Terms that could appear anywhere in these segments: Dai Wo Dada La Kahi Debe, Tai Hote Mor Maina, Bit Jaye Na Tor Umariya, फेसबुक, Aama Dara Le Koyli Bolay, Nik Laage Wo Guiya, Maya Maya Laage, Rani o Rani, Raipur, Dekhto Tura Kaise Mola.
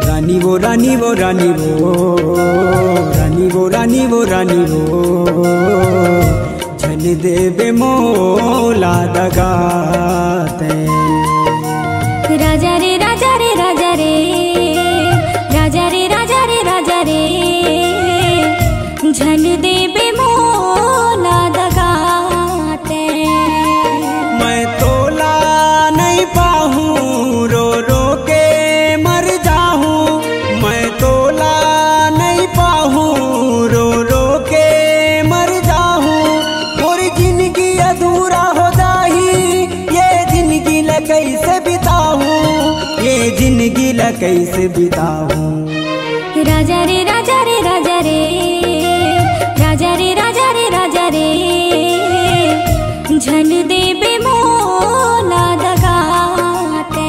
रानी वो रानी वो रानी वो रानी वो रानी वो झन देवे मोला दगाते राजा रे राजा रे राजा रे राजा रे राजा रे राजा रे झन देवे मोला दगाते। मैं तोला नहीं पाऊँ रो रो के मर जाऊँ, मैं तोला नहीं पाऊँ रो रो के मर जाऊँ। और जिंदगी अधूरा हो जाही ये जिंदगी ल कैसे बिताऊँ, ये जिंदगी ल कैसे बिताऊँ। राजा रे राजा रे राजा रे राजा रे राजा रे राजा रे झन देवे मोला दगाते।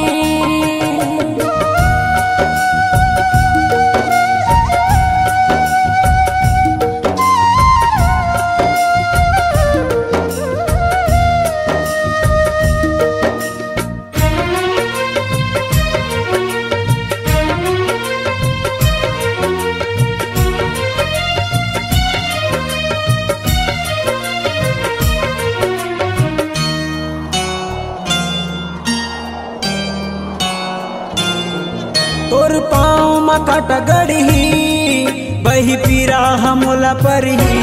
तोर पाँव मकट गढ़ी बही पीरा हमला परही,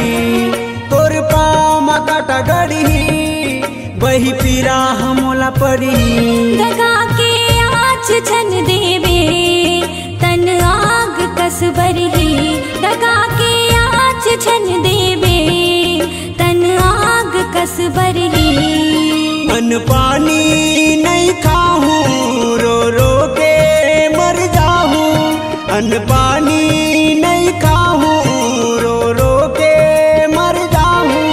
तोर पाँव मकट गढ़ी बही पीरा हमला परही। दगा के आँच झन देवे तन आग कस बरही, दगा के आँच झन देवे तन आग कस बरही। अन्न पानी नहीं खाऊँ रो रो के मर जाऊँ, अन्न पानी नहीं खाऊँ रो रो के मर जाऊँ।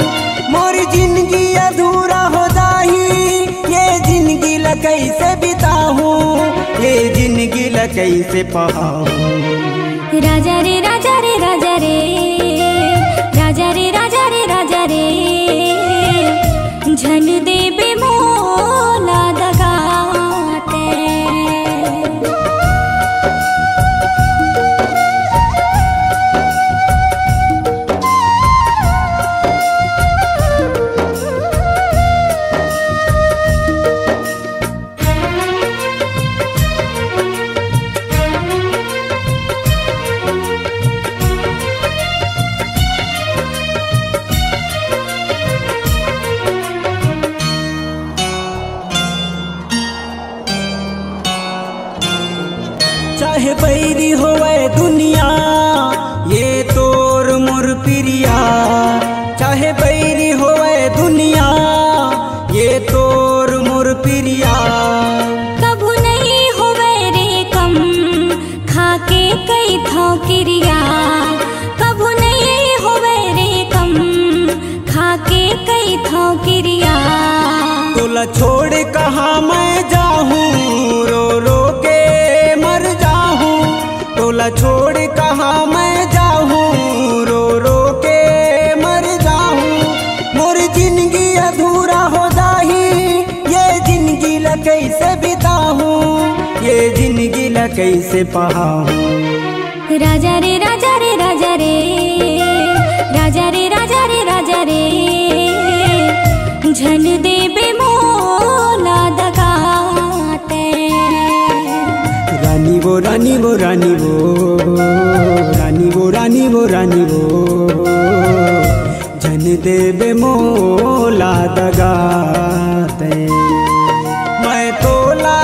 मोर जिंदगी अधूरा हो जाही ये जिंदगी ल कैसे बिताऊँ, ये जिंदगी ल कैसे पाऊँ। राजा रे राजा रे राजा रे राजा रे राजा रे राजा रे झन देवे मोला दगाते। चाहे बैरी होए दुनिया ये तोर मोर प्रिया, चाहे बैरी होए दुनिया ये तोर मोर प्रिया। कभू नहीं होए रे कम खाके कई थौ क्रिया, कभू नहीं होए रे कम खाके कई थौ क्रिया। तोला छोड़ कहाँ मैं जाऊँ रो रो के मर जाऊँ, तोला छोड़ कहाँ मैं जाऊँ रो रो के मर जाऊँ। मोर जिंदगी अधूरा हो जाही ये जिंदगी ल कैसे बिताऊँ, ये जिंदगी ल कैसे पाऊँ। राजा रे राजा रे राजा रे राजा रे राजा रे राजा रे झन देवे मोला दगाते। रानी वो रानी वो रानी वो रानी वो रानी वो रानी वो झन देवे मोला दगाते। मैं तोला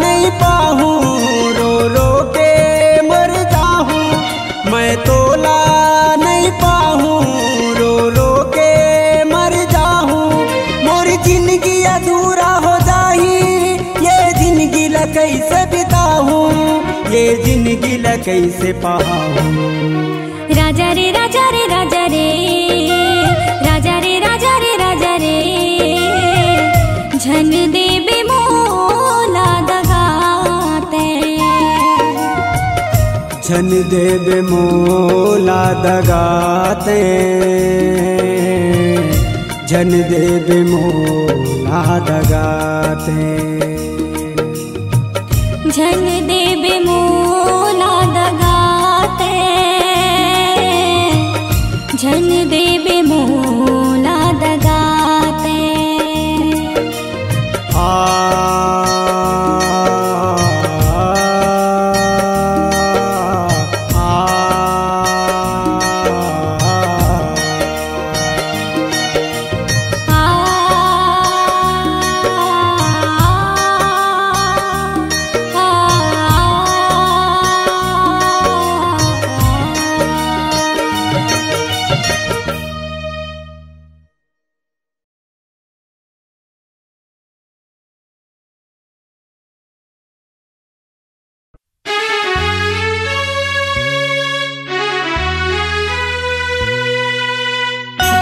नहीं पाऊँ रो रो के मर जाऊँ, मैं तोला नहीं पाऊँ रो रो के मर जाऊँ। मोर जिंदगी अधूरा हो जाही ये जिंदगी ल कैसे बिताऊँ, ये जिंदगी ला कैसे पाऊं। राजा रे राजा रे राजा रे राजा रे राजा रे राजा रे झन दे बेमोला दगाते झन दे बेमोला दगाते झन दे बेमोला दगाते झन दे बेमोला दगाते झन दे बेमोला दगाते।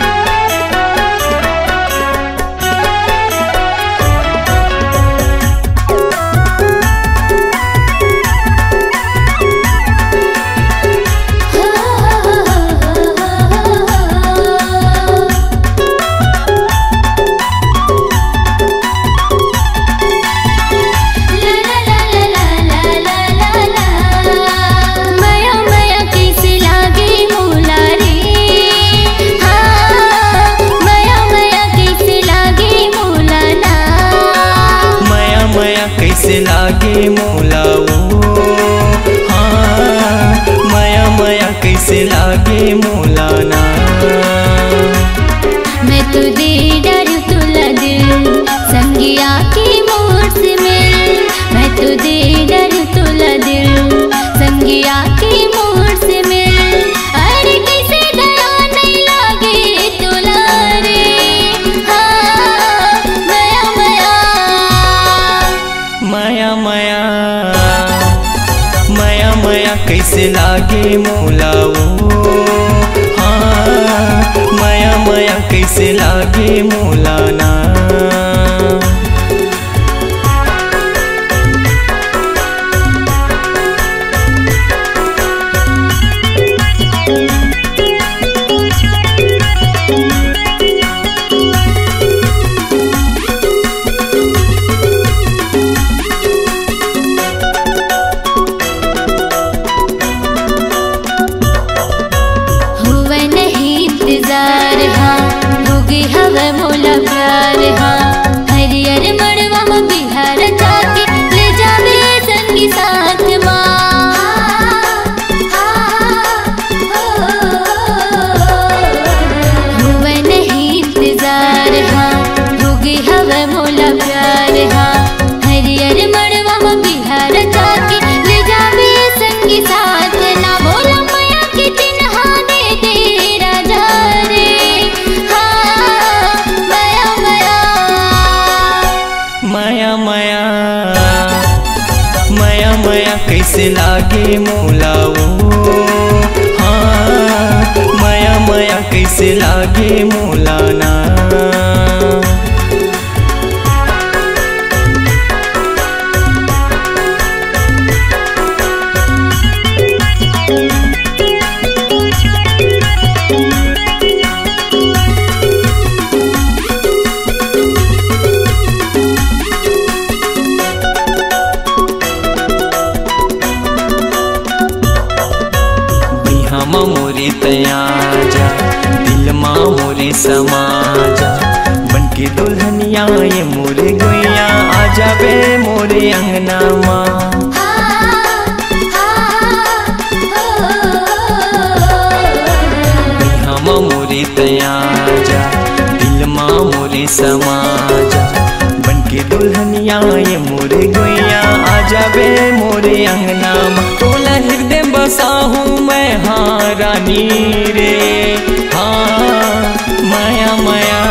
माया माया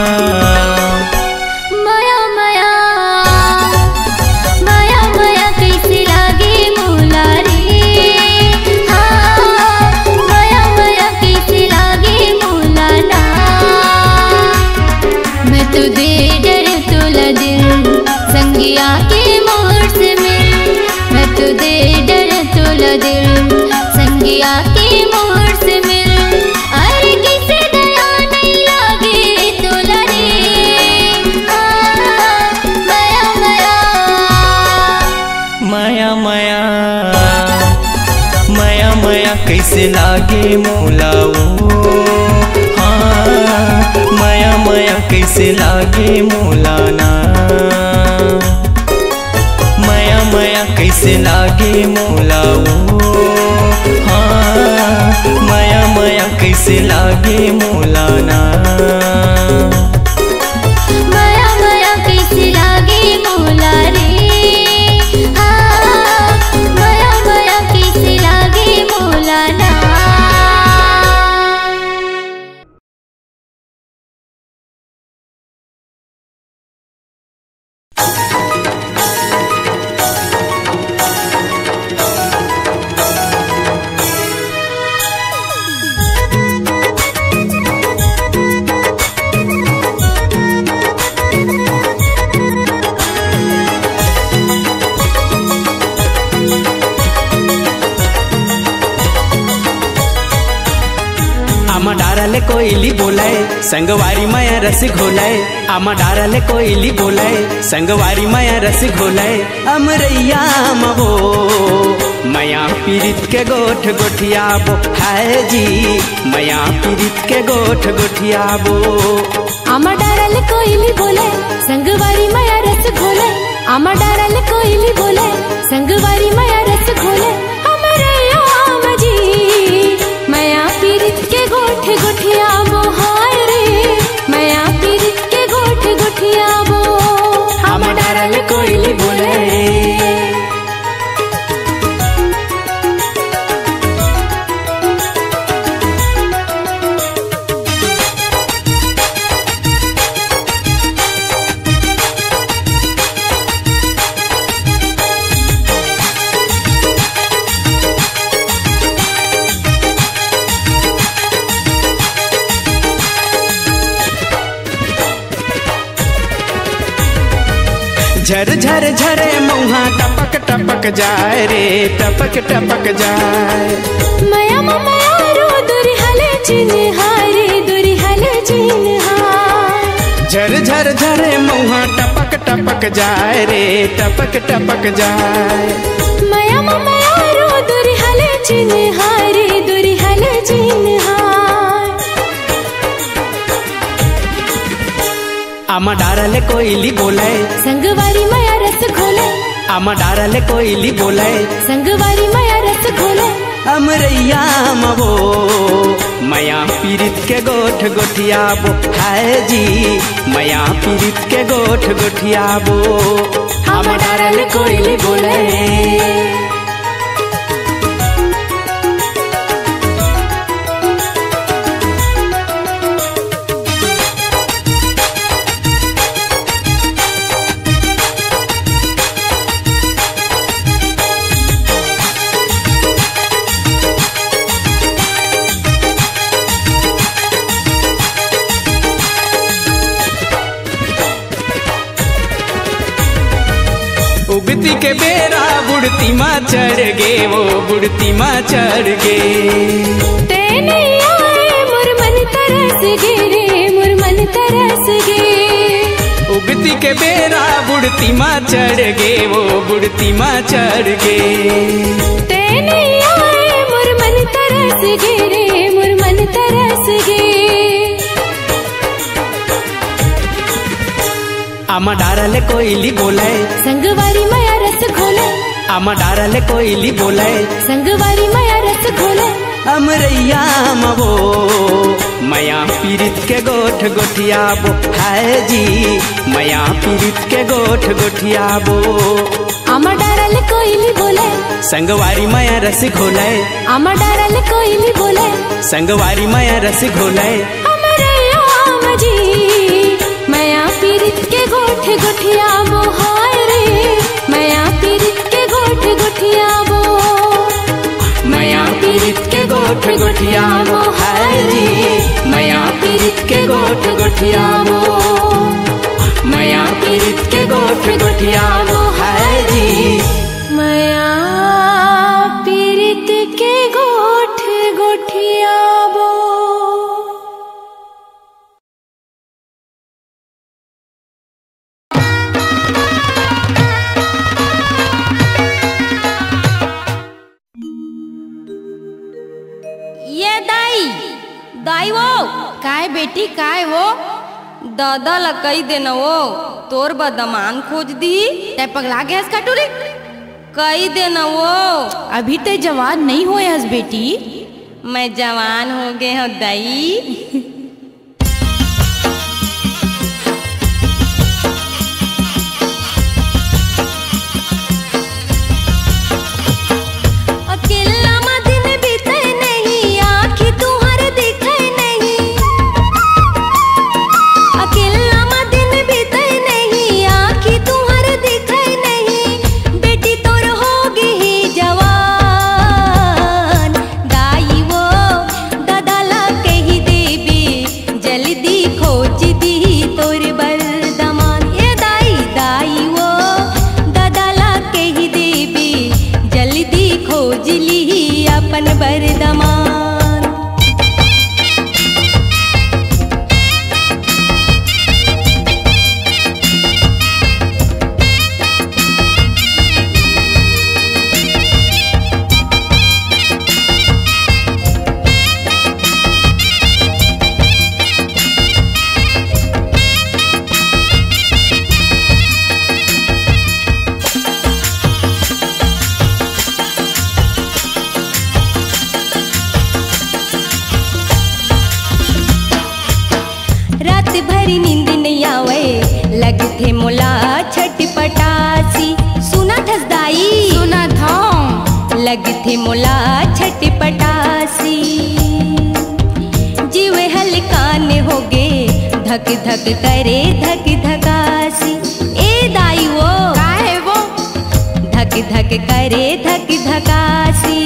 कैसे लागे मुरारी। कैसे लागे मोलाओ, हाँ माया माया कैसे लागे मोलाना, माया माया कैसे लागे मोलाओ, हाँ माया माया कैसे लागे मोलाना। संगवारी माया रस घोलाए, आमा डाराले कोयली बोलाए, संगवारी माया रस घोलाए, अमरैया मो माया पीड़ित के गोठ गोठिया बो, हाय जी माया पीड़ित के गोठ गोठिया बो। आमा डाराले कोयली बोलाए, संगवारी माया रस घोलाए, आमा डाराले कोयली बोलाए, संगवारी माया रस घोलाए, अमरैया म जी माया पीड़ित के गोठ गोठिया बो, हाय माया पीड़ित के गोठ गोठिया बो। हम डाराले कोयली बोले, झर झर झरे मुहा टपक टपक जाए रे, टपक टपक जाए माया माया रो दुरिहले चिन्हारे, दुरिहले चिन्हार। झर झर झरे मुहा टपक टपक जाए रे, टपक टपक जाए माया माया रो दुरिहले चिन्हारे, दुरिहले चिन्हार। आमा डाराले कोयली बोलाए, संगवारी माया रस घोलाए, आमा डाराले कोयली बोलाए, संगवारी माया रस घोलाए, अमरैया मो माया पीड़ित के गोठ गोठिया बो, हाय जी माया पीड़ित के गोठ गोठिया बो। आमा डाराले कोयली बोलाए, के बेरा बुढ़ती माँ चढ़ गे, वो बुढ़ती माँ चढ़ गे, तेने आए मुरमन तरस गे रे, मुरमन तरस गे। उगती के बेरा बुढ़ती माँ चढ़ गे, वो बुढ़ती माँ चढ़ गे, तेने आए मुरमन तरस गे रे, मुरमन तरस गे। आमा डाराले कोयली बोलाए, संगवारी माया रस घोलाए, आमा डाराले कोयली बोलाए, संगवारी माया रस घोलाए, अमरैया मो माया पीड़ित के गोठ गोठिया बो, हाय जी माया पीड़ित के गोठ गोठिया बो। आमा डाराले कोयली बोलाए, संगवारी माया रस घोलाए, आमा डाराले कोयली बोलाए, संगवारी माया रस घोलाए, अमरैया जी माया पीड़ित के गोठ गोठिया बो, हाय रे माया पीड़ित के गोठ गोठिया बो, माया पीड़ित के गोठ गोठिया बो, हाय जी माया पीड़ित के गोठ गोठिया बो, माया पीड़ित के गोठ गोठिया बो, हाय जी माया पीड़ित के गोठ गोठिया बो। काय बेटी काय वो दादा लकई देना वो तोर बदमान खोज दी ते पगला गया कटोरी कई देना वो अभी ते जवान नहीं होए हस बेटी। मैं जवान हो गए हो दाई। लगथे मोला छटपटासी जीव हलकान हो गे धक धक करे धक धकासी। ए दाई वो काहे वो धक धक करे धक धकासी।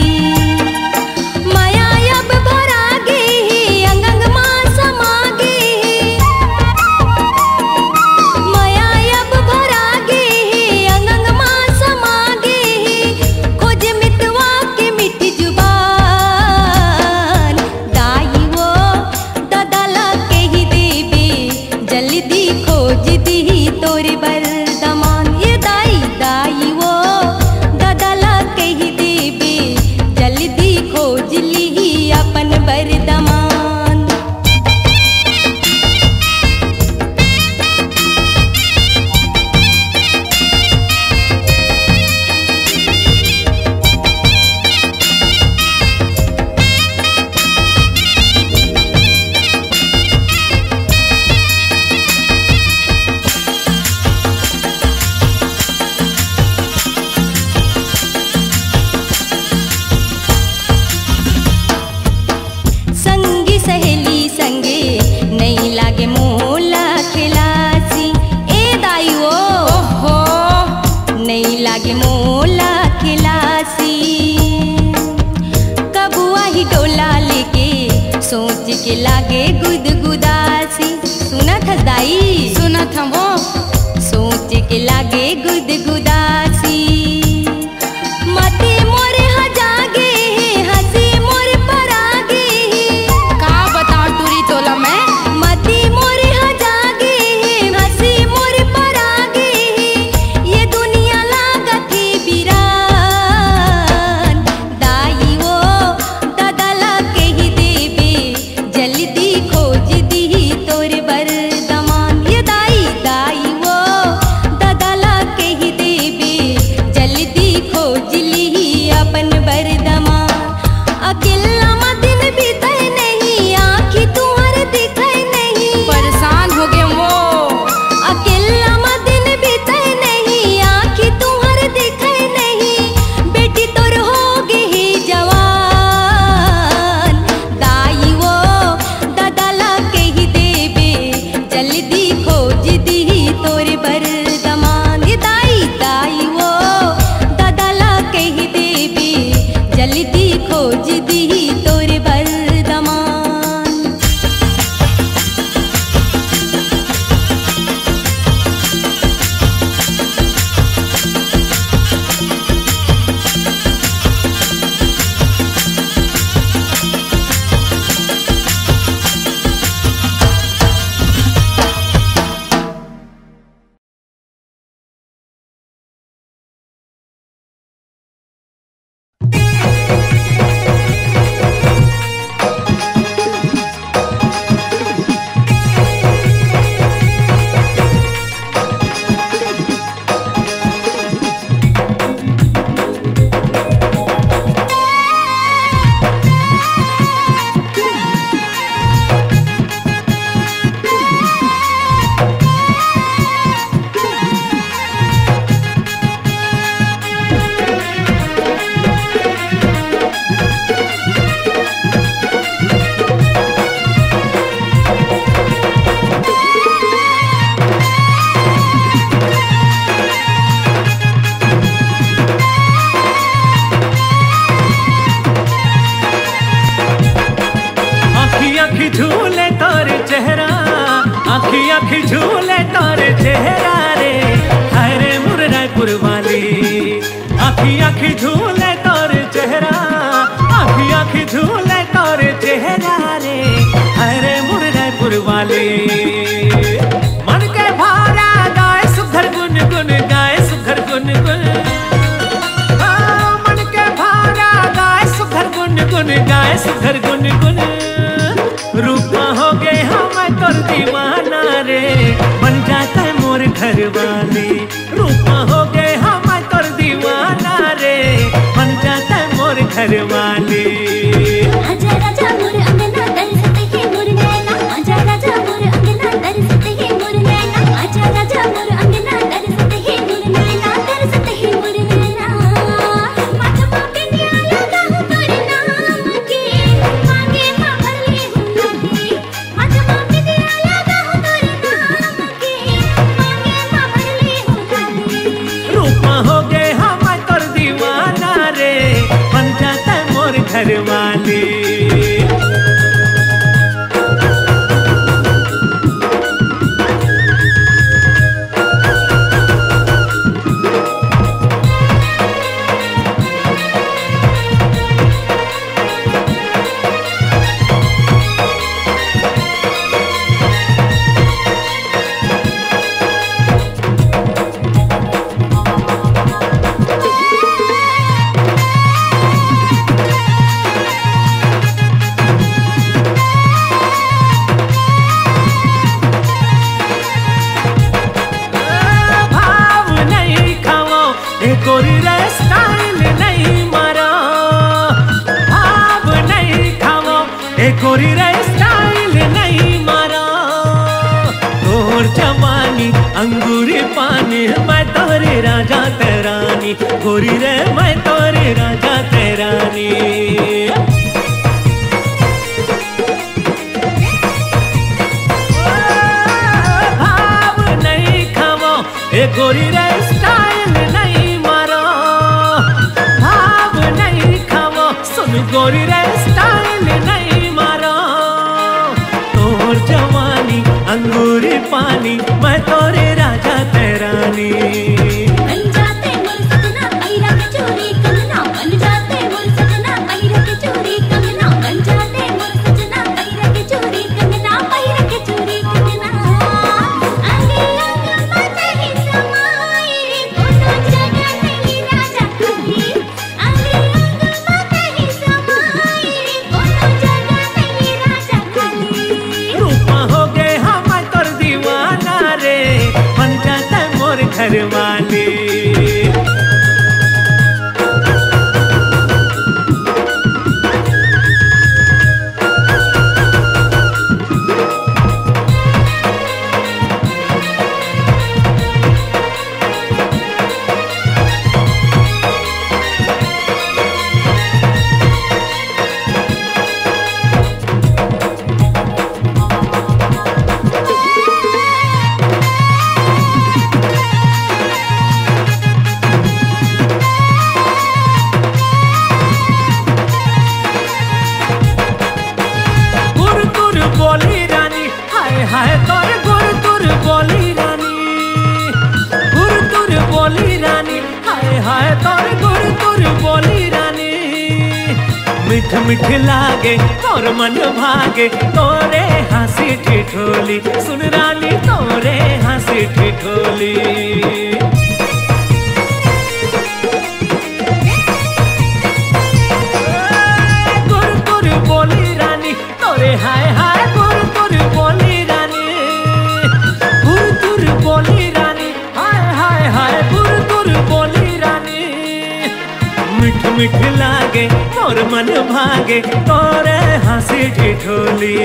लागे गुद गुदासी सुना था दाई सुना था वो सोच के लागे गुद गुदासी। मते मोरे हजागे हसी मोरे परागे का बताओ टूरी तोला मैं। मते मोरे हजागे हसी मोरे परागे ये दुनिया लागती बिरान। दाई वो दादा लागे ही देबे जल्दी आँखें झूले तारे चेहरा रे, हाय रे मोर रायपुर वाली। आँखी आँखी झूले तारे चेहरा, आँखी आँखी झूले तारे चेहरा रे, हाय रे मोर रायपुर वाली। मन के भारा गाय सुधर गुन गुन, गाय सुधर गुन गुन। मन के भारा गाय सुधर गुन गुन, गाय सुधर गुन गुन। रूपा हो गए हम तोर दीवाना रे, बन जाता है मोर घर वाली। रूपा हो गए हम तोर दीवाना रे, बन जाता है मोर घर वाली। घर वाली कोरी स्टाइल नहीं मारो, भाव नहीं खाओ, कोरी स्टाइल नहीं मारो। घोर जवानी अंगूर पानी, मैं तोरे राजा तेरानी। गोरी रे मैं तोरे राजा तेरानी। भाव नहीं खाओ, गोरी स्टाइल नहीं गोरी रे स्टाइल नहीं मारो। तोर जवानी अंगूरी पानी, मैं तोरे राजा तेरानी। घर वाली बोली रानी, हाय हाय तोर गुरतुर बोली रानी। गुरतुर बोली रानी, हाय हाय तोर गुरतुर बोली रानी। मिठ मिठ लागे तोर मन भागे, तोरे हंसी ठिठोली। सुन रानी तोरे हंसी ठिठोली। गुरतुर बोली रानी, तोरे हाय हाय मिठ लागे तोर मन भागे, तोरे हंसी ठिठोली।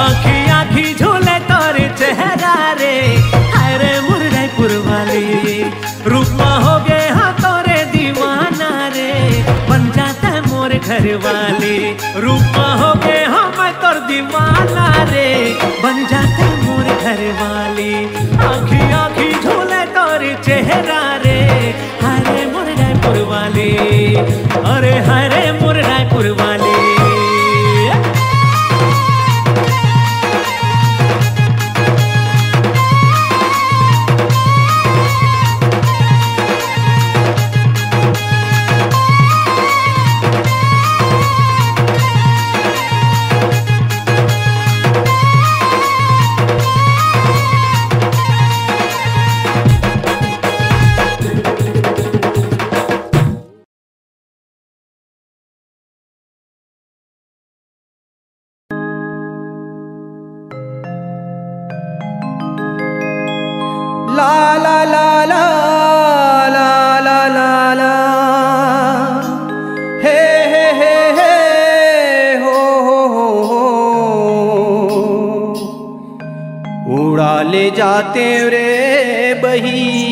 आँखी आँखी झूले तोरे चेहरा रे, हाय रे मोर रायपुर वाली। रूपा हो गए हाँ तोरे दीवाना। घर वाले, रूपा हो गए हम तोर दीवाना रे, बन जाते मोर घर वाले, आँखी आँखी झूले तोर चेहरा रे, हरे मोर रायपुर वाले, अरे हरे मोर रायपुर वाले। जाते रे बही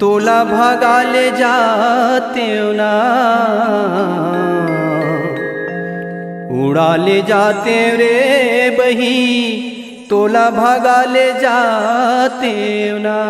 तोला भगा ले जाते ना, उड़ा ले जाते रे बही तोला भगा ले जाते ना।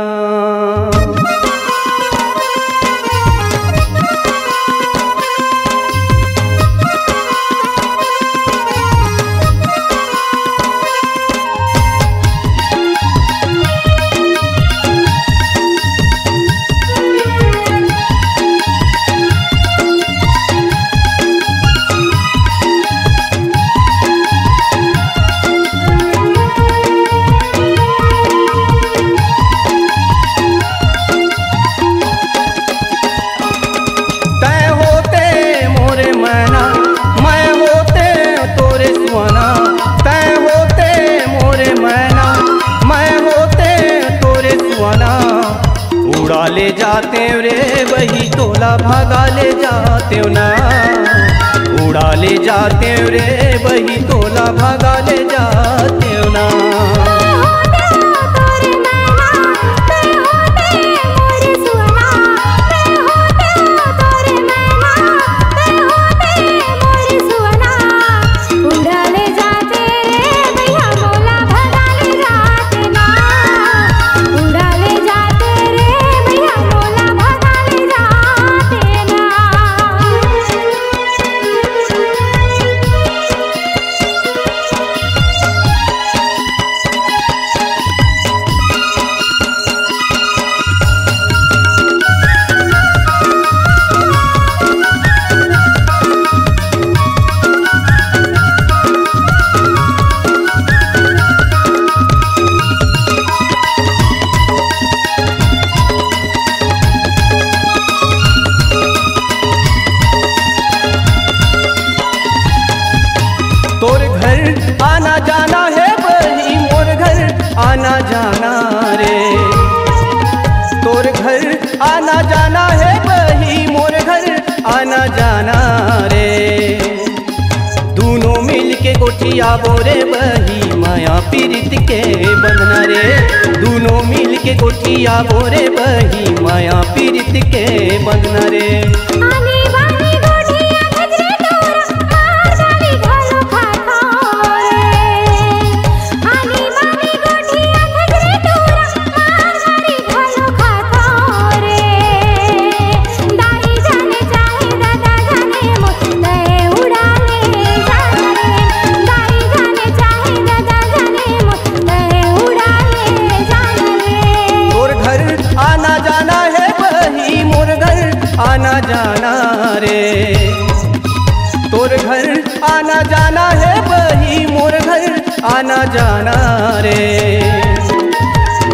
ले जाते रे वही तोला भगा ले जाते ना, उड़ा ले जाते रे वही तोला भगा ले जाते ना। गोठिया बोरे बही माया पीरित के बंधना रे, दोनों मिल के गोठिया बोरे बही माया पीरित के बंधना रे। जाना है बही मोर घर आना जाना रे,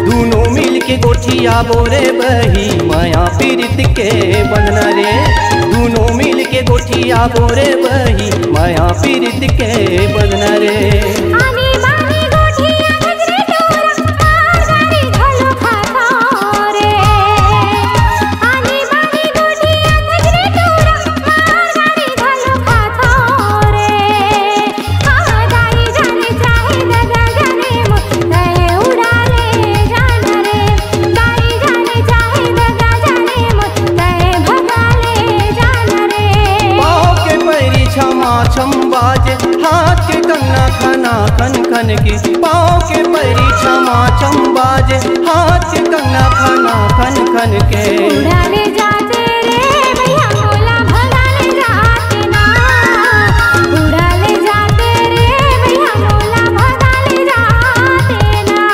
दोनों मिल के गोठिया बोरे बही माया पीरित के बंधना रे, दोनों मिल के गोठिया बोरे बही माया पीरित के बंधना रे। बाजे, हाथ के कंगना खना खन खन की, पाँव के परी छमा चम्बाजे, हाथ के कंगना खना खन खन के। उड़ाने जाते रे भैया भोला भगाने जाते ना, उड़ाने जाते रे भैया भोला भगाने जाते ना।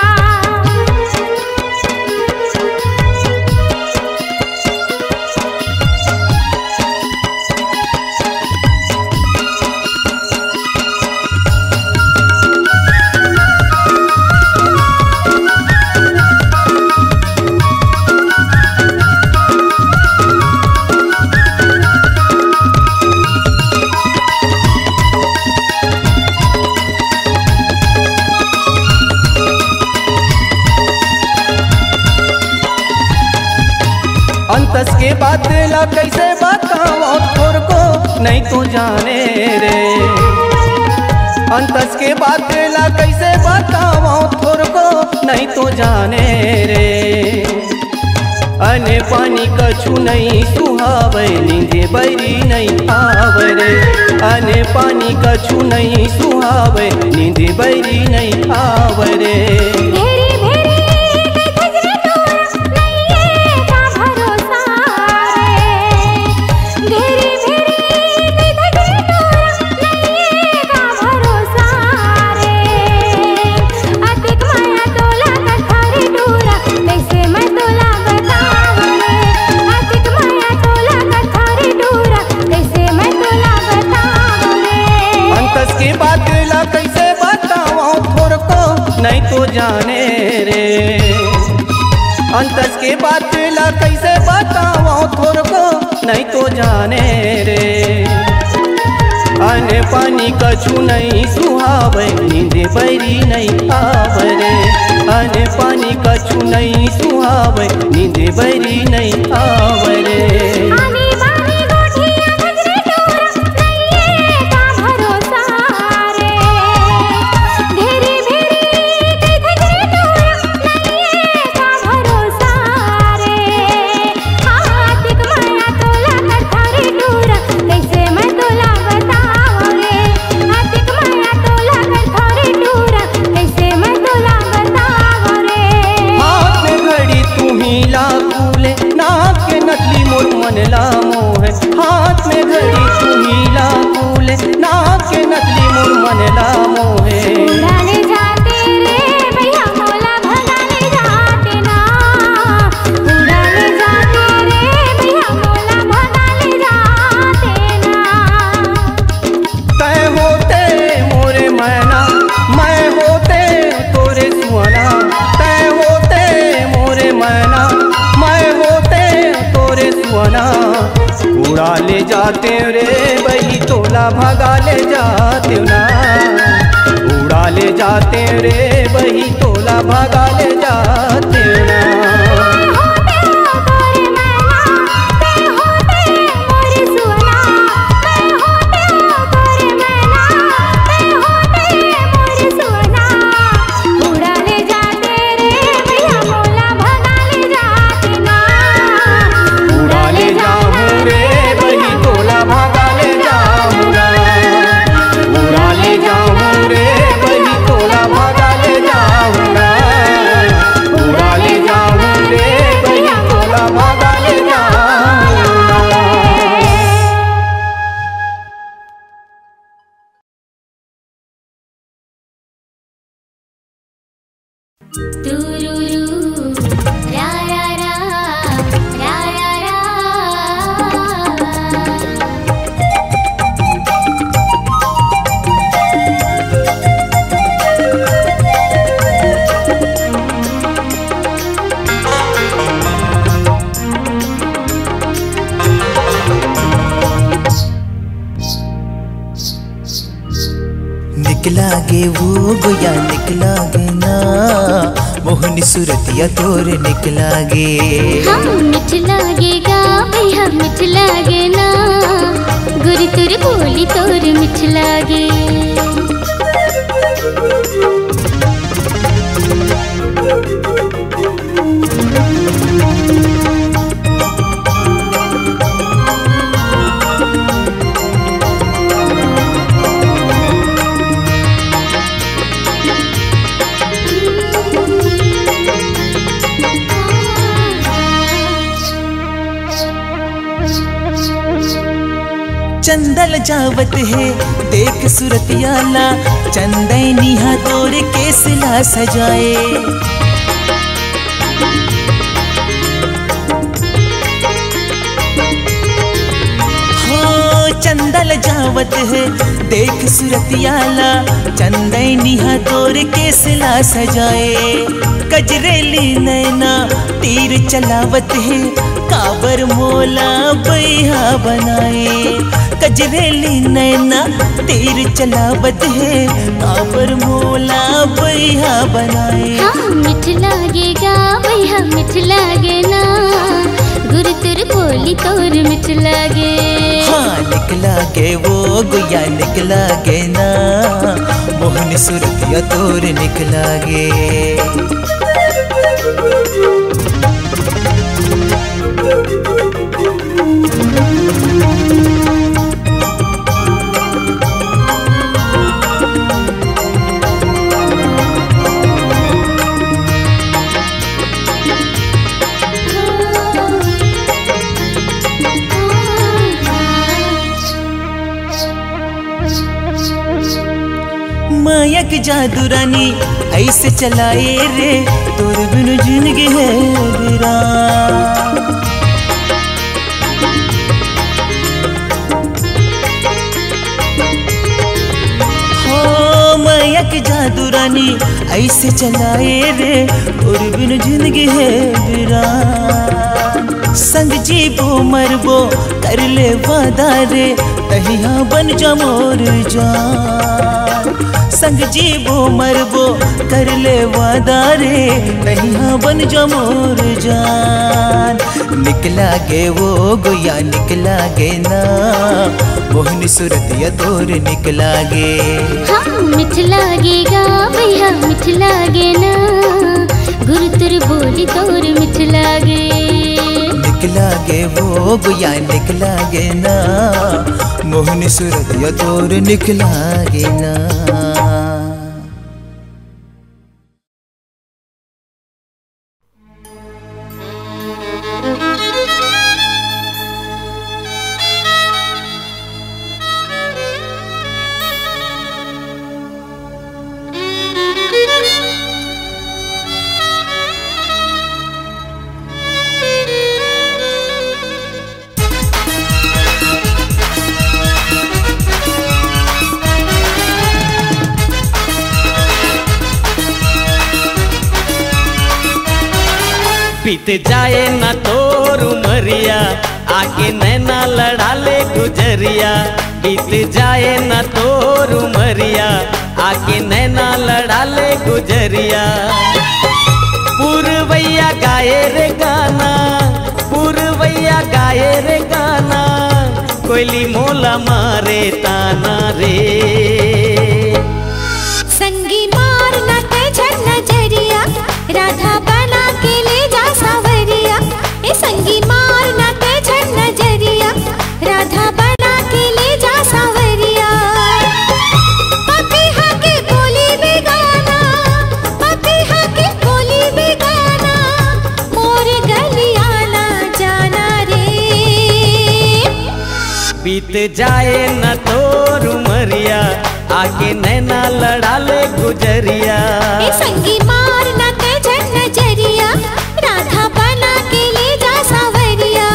अंतस के बात ला कैसे बताओ थोर को नहीं तू जाने रे, अंतस के बात ला कैसे बताओ थोर को नहीं तू जाने रे। अने पानी कछु नहीं सुहावे नींदे बरी नहीं आवे रे, अने पानी कछु नहीं सुहावे नींदे बरी नहीं आवे रे। नहीं तो जाने रे, अंतस के बात ला कैसे बताओ थोर को नहीं तो जाने रे। आने पानी कछु नहीं सुहावे नींदे बरी नहीं आवे रे, आने पानी कछु नहीं सुहावे नींदे बरी नहीं आवे रे। हाथ में घड़ी तू हीला फूले, नाक के नकली मोर मन ला मोहे। उड़ाने जाते रे भैया भोला भगाने जाते ना, उड़ाने जाते रे भैया भोला भगाने जाते ना। तय होते मोरे मैना, मैं होते तोरे सुहाना, तय होते मोरे मैना, मैं होते तोरे सुहाना। उड़ा ले जाते रे बही तोला भगा ले जाते ना, उड़ा ले जाते रे बही तोला भगा ले जाते ना। सूरतिया तोर निकला गे, हम मिठ लागेगा भैया मिठ लागे ना, गुरु तुर बोली तोर मिठ लागे। चल जावत है, देख सूरतियाला चंदैनिया तोर केसला सजाए। चंदल जावत है, देख सूरतियाला चंदैनिया तोर केसला सजाए। कजरेली नैना तीर चलावत है, काबर मोला बैहा बनाए। कजरेली नैना तीर चलावत है, काबर मोला बैहा बनाए। हाँ मिठ लागेगा बैहा मिठ लागे ना, गुर तुर बोली तोर मिठ लागे। हाँ निकला के वो गुया निकला के ना, मोहन सूरतिया तोर निकला गे। मायक जादू रानी ऐसे चलाए रे, तोर बिनु जिंदगी है बिरान। हो मायक जादू रानी ऐसे चलाए रे, तोर बिनु जिंदगी है बिरान। संग जीबो मरबो कर ले वादा रे, तहिया बन जा मोर जान। संग जीबो मरबो कर ले वादा रे, तहिया बन जा मोर जान। निकला गे वो गुया निकला गे ना, मोहन सूरतिया तोर निकला गे। हाँ मिठ लागेगा भैया मिठ लागे ना, गुरु तुर बोली तोर मिठ लागे। निकला गे वो गुया निकला गे ना, मोहन सूरतिया तोर निकला गे ना। बीत जाए ना तोर उमरिया, आके नैना लड़ाले गुजरिया। बीत जाए ना तोर उमरिया, आके नैना लड़ाले गुजरिया। पूर्वैया गाए रे गाना, पूर्वैया गाए रे गाना, कोयली मोला मारे ताना रे। संगी मार ना तेजन नजरिया, राधा बना के ले जा सावरिया। ए संगी मार ना तेजन नजरिया, राधा बना के ले जा सावरिया। पपीहा के बोली में गाना, पपीहा के बोली में गाना, मोर गलिया ना जाना रे। बीत जाए न तोर उमरिया, आके नैना लड़ाले गुजरिया। ए संगी मार ना तेजन नजरिया, राधा बना के ले जा सावरिया।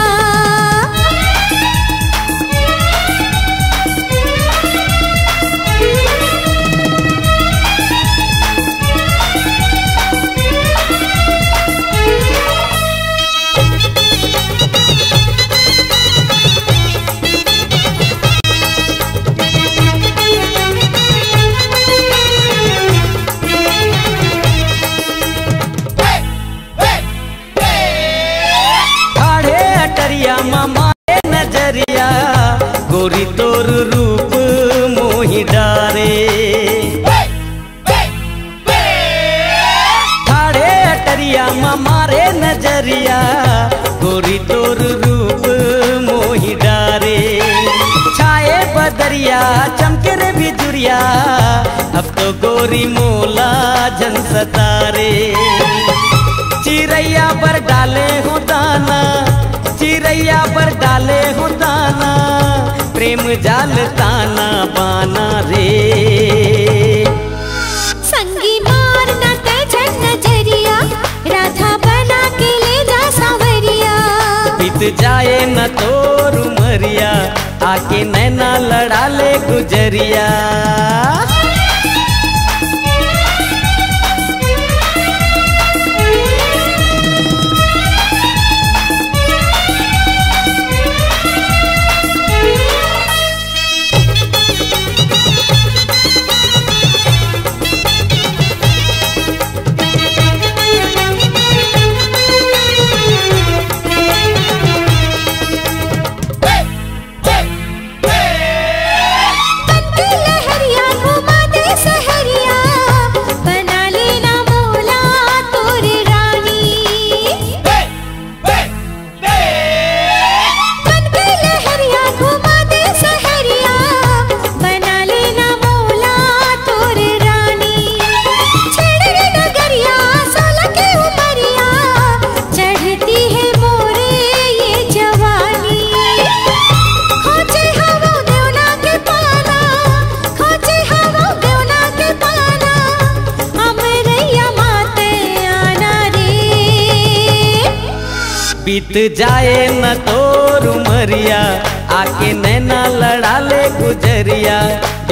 गोरी तोर रूप मोहि डारे, ठाड़े अटरिया मारे नजरिया। गोरी तोर रूप मोहि डारे, छाए बदरिया चमके रे बिजुरिया। अब तो गोरी मोला जन सतारे। चिरैया पर डाले हो दाना, चिरैया पर डाले हो दाना, प्रेम जाल ताना बाना रे संगी मारना तजन नजरिया राधा बना के ले जा सावरिया बीत जाए न तोरू मरिया आके नैना लड़ा ले गुजरिया बीत जाए न तोरू मरिया आके नैना लड़ा ले गुजरिया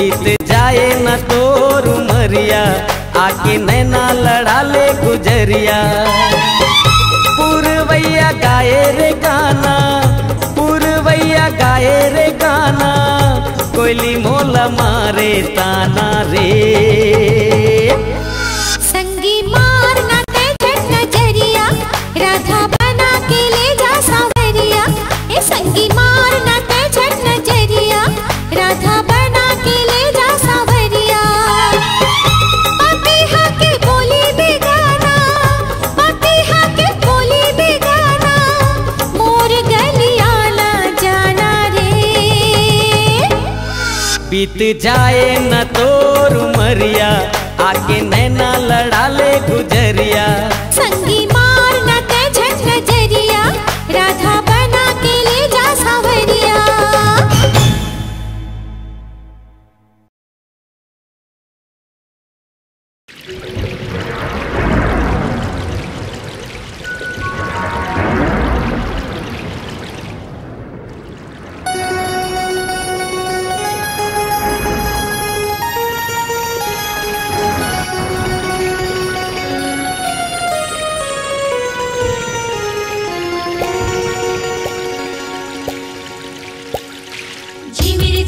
बीत जाए न तोरू मरिया आके नैना लड़ा ले गुजरिया पुरवैया गाए रे गाना पुरवैया गाए रे गाना कोयली मोला मारे ताना रे संगी मारना तेजन नजरिया राधा बीत जाए न तोरू मरिया आके नैना लड़ा ले गुजरिया संगी मारना तेजन नजरिया राधा बना के ले जा सावरिया।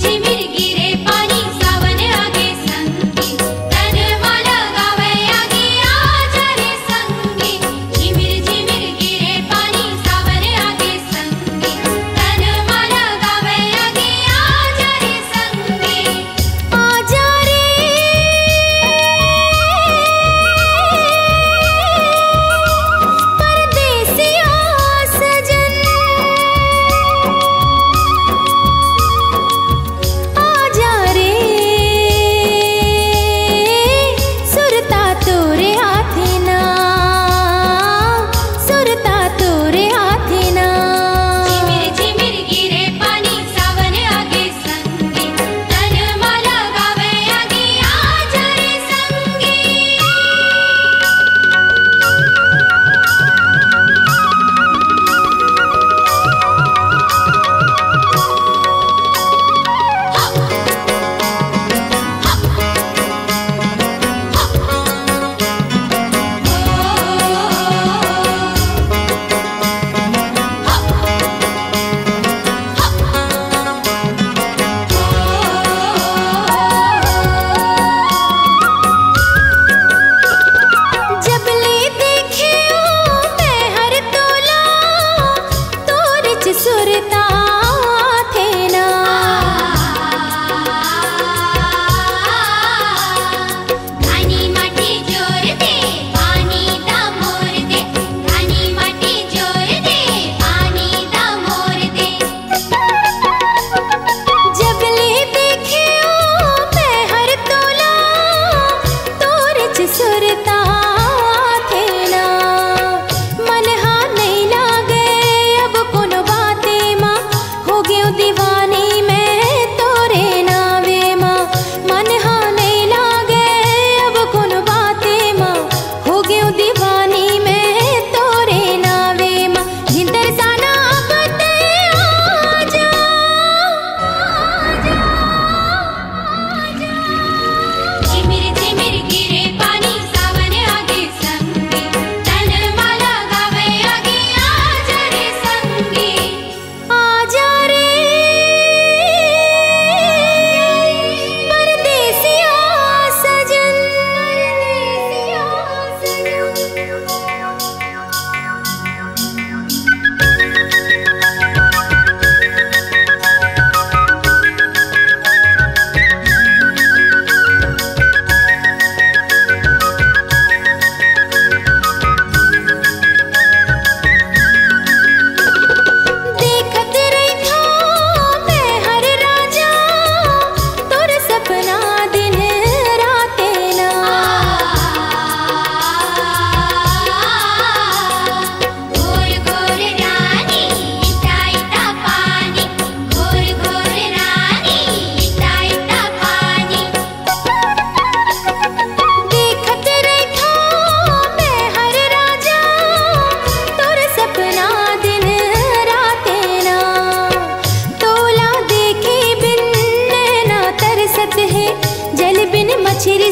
गिरे पानी सावन आगे संगी तन माला गावे आगे आ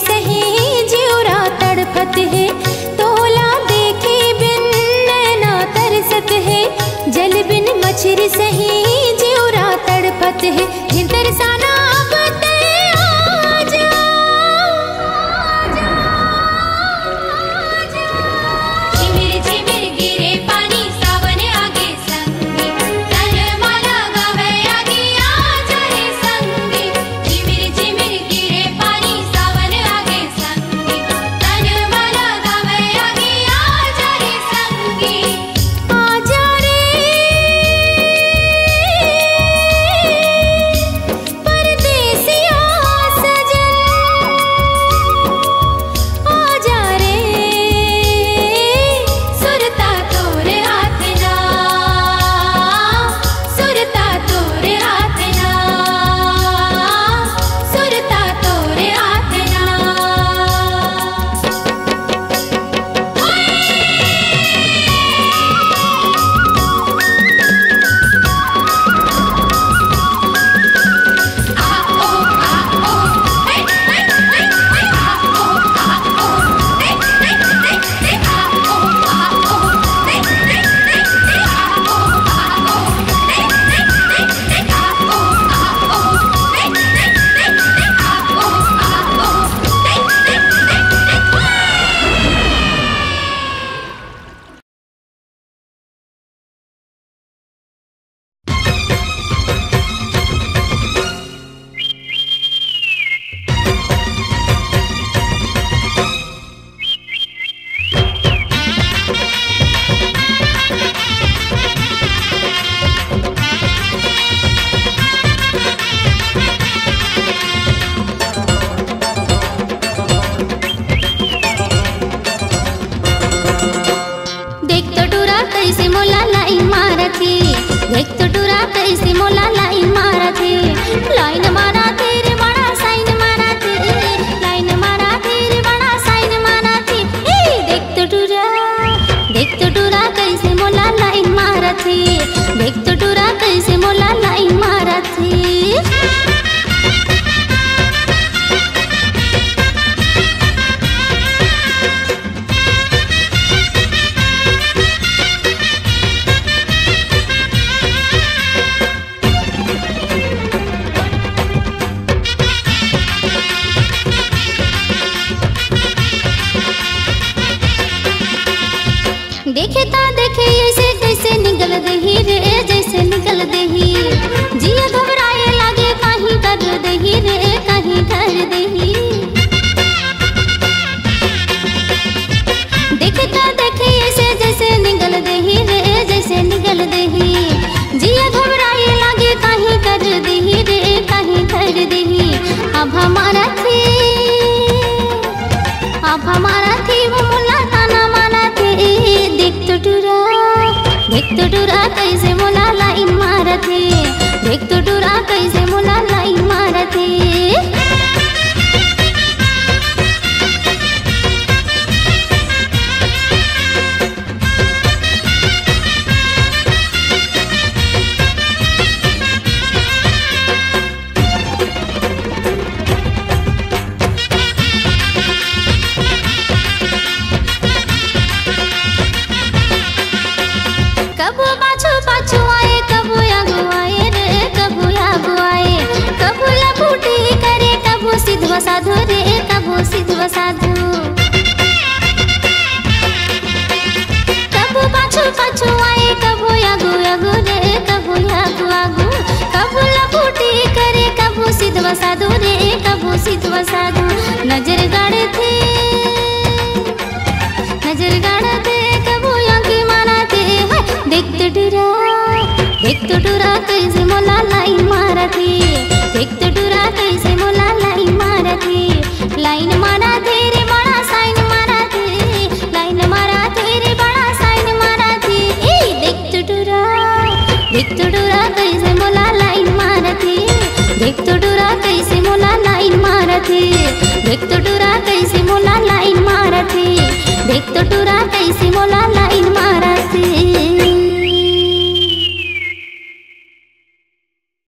सही जिउरा तड़फत है, तोला देखे बिन नैना तरसत है, जल बिन मछरी सही जिउरा तड़फत है, हिंदरसाना देख तो डोरा कैसे मोला लाइन मारत है, देख तो डोरा कैसे मोला लाइन।